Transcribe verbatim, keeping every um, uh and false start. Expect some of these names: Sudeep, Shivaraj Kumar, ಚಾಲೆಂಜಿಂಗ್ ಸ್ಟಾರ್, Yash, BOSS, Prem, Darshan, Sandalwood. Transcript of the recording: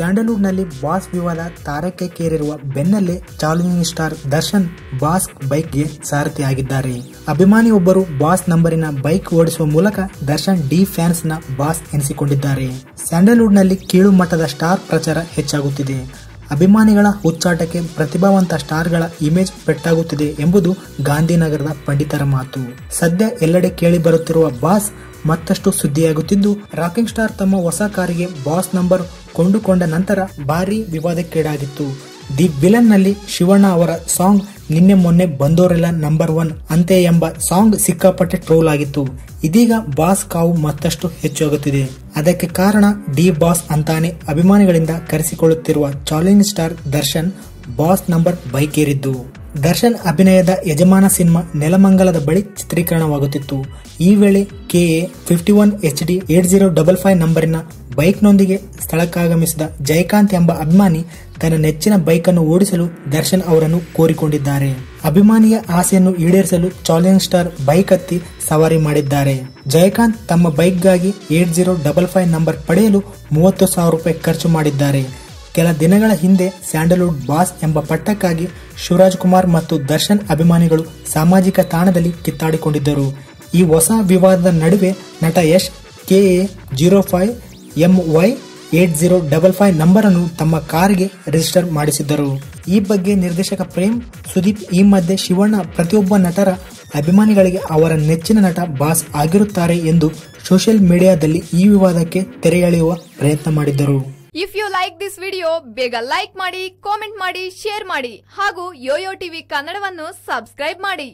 Sandalwood ನಲ್ಲಿ boss ವಿವಾದ ತಾರಕ್ಕೆ ಕೇರಿರುವ ಬೆನ್ನಲ್ಲೇ ಚಾಲೆಂಜಿಂಗ್ ಸ್ಟಾರ್ ದರ್ಶನ್ ಬಾಸ್ ಬೈಕ್ಗೆ ಸಾರಥಿಯಾಗಿದ್ದಾರೆ. ಅಭಿಮಾನಿಯೊಬ್ಬರು ಬಾಸ್ ನಂಬರಿನ ಬೈಕ್ ಓಡಿಸುವ ಮೂಲಕ ದರ್ಶನ್ ಡಿ ಫ್ಯಾನ್ಸ್ ನ ಬಾಸ್ ಎನಿಸಿಕೊಂಡಿದ್ದಾರೆ. ಸ್ಯಾಂಡಲ್ವುಡ್ ನಲ್ಲಿ ಕೀಳು ಮಟ್ಟದ ಸ್ಟಾರ್ ಪ್ರಚಾರ ಹೆಚ್ಚಾಗುತ್ತಿದೆ. ಅಭಿಮಾನಿಗಳ ಹುಚ್ಚಾಟಕ್ಕೆ ಪ್ರತಿಭಾವಂತ ಸ್ಟಾರ್ಗಳ ಇಮೇಜ್ ಪೆಟ್ಟಾಗುತ್ತಿದೆ ಎಂಬುದು ಗಾಂಧಿನಗರದ ಪಂಡಿತರ ಮಾತು. ಸದ್ಯ ಎಲ್ಲೆಡೆ ಕೇಳಿ ಬರುತ್ತಿರುವ ಬಾಸ್ ಮತ್ತಷ್ಟು ಸುದ್ದಿಯಾಗುತ್ತಿದ್ದು, ರಾಕಿಂಗ್ ಸ್ಟಾರ್ ತಮ್ಮ ಹೊಸ ಕಾರಿಗೆ ಬಾಸ್ ನಂಬರ್ ಕೊಂಡುಕೊಂಡ ನಂತರ ಭಾರೀ ವಿವಾದಕ್ಕೀಡಾಗಿತ್ತು. ದಿ ವಿಲನ್ ನಲ್ಲಿ ಶಿವಣ್ಣ ಅವರ ಸಾಂಗ್ ನಿನ್ನೆ ಮೊನ್ನೆ ಬಂದೋರೆಲ್ಲ ನಂಬರ್ ಒನ್ ಅಂತೆ ಎಂಬ ಸಾಂಗ್ ಸಿಕ್ಕಾಪಟ್ಟೆ ಟ್ರೋಲ್ ಆಗಿತ್ತು. ಇದೀಗ ಬಾಸ್ ಕಾವು ಮತ್ತಷ್ಟು ಹೆಚ್ಚಾಗುತ್ತಿದೆ. ಅದಕ್ಕೆ ಕಾರಣ ಡಿ ಬಾಸ್ ಅಂತಾನೆ ಅಭಿಮಾನಿಗಳಿಂದ ಕರೆಸಿಕೊಳ್ಳುತ್ತಿರುವ challenge star Darshan boss number bike ಏರಿದ್ದು. ದರ್ಶನ್ ಅಭಿನಯದ ಯಜಮಾನ ಸಿನಿಮಾ ನೆಲಮಂಗಲದ ಬಳಿ ಚಿತ್ರೀಕರಣವಾಗುತ್ತಿತ್ತು. ಈ ವೇಳೆ K A I five one H D eight zero double five ನಂಬರಿನ ಬೈಕ್ನೊಂದಿಗೆ ಸ್ಥಳಕ್ಕಾಗಮಿಸಿದ ಜೈಕಾಂತ್ ಎಂಬ ಅಭಿಮಾನಿ ತನ್ನ ನೆಚ್ಚಿನ ಬೈಕನ್ನು ಓಡಿಸಲು ದರ್ಶನ್ ಅವರನ್ನು ಕೋರಿಕೊಂಡಿದ್ದಾರೆ. ಅಭಿಮಾನಿಯ ಆಸೆಯನ್ನು ಈಡೇರಿಸಲು ಚಾಲೆಂಜ್ ಸ್ಟಾರ್ ಬೈಕ್ ಹತ್ತಿ ಸವಾರಿ ಮಾಡಿದ್ದಾರೆ. ಜಯಕಾಂತ್ ತಮ್ಮ ಬೈಕ್ಗಾಗಿ eight zero double five number ಪಡೆಯಲು ಮೂವತ್ತು ಸಾವಿರ ರೂಪಾಯಿ ಖರ್ಚು ಮಾಡಿದ್ದಾರೆ. ಕೆಲ ದಿನಗಳ ಹಿಂದೆ ಸ್ಯಾಂಡಲ್ವುಡ್ ಬಾಸ್ ಎಂಬ ಪಟ್ಟಕ್ಕಾಗಿ ಶಿವರಾಜ್ ಕುಮಾರ್ ಮತ್ತು ದರ್ಶನ್ ಅಭಿಮಾನಿಗಳು ಸಾಮಾಜಿಕ ತಾಣದಲ್ಲಿ ಕಿತ್ತಾಡಿಕೊಂಡಿದ್ದರು. ಈ ಹೊಸ ವಿವಾದದ ನಡುವೆ ನಟ Yash K A zero five M Y eight zero double five number ಅನ್ನು ತಮ್ಮ ಕಾರ್ಗೆ ರಿಜಿಸ್ಟರ್ ಮಾಡಿಸಿದ್ದರು. ಈ ಬಗ್ಗೆ ನಿರ್ದೇಶಕ ಪ್ರೇಮ್ ಸುದೀಪ್, ಈ ಮಧ್ಯೆ ಶಿವಣ್ಣ ಪ್ರತಿಯೊಬ್ಬ ನಟರ ಅಭಿಮಾನಿಗಳಿಗೆ ಅವರ ನೆಚ್ಚಿನ ನಟ ಬಾಸ್ ಆಗಿರುತ್ತಾರೆ ಎಂದು ಸೋಷಿಯಲ್ ಮೀಡಿಯಾದಲ್ಲಿ ಈ ವಿವಾದಕ್ಕೆ ತೆರೆ ಎಳೆಯುವ ಪ್ರಯತ್ನ ಮಾಡಿದ್ದರು. If you like this video, ಬೇಗ ಲೈಕ್ ಮಾಡಿ, ಕಾಮೆಂಟ್ ಮಾಡಿ, ಶೇರ್ ಮಾಡಿ ಹಾಗೂ ಯೋಯೋ ಟಿವಿ ಕನ್ನಡವನ್ನು ಸಬ್ಸ್ಕ್ರೈಬ್ ಮಾಡಿ.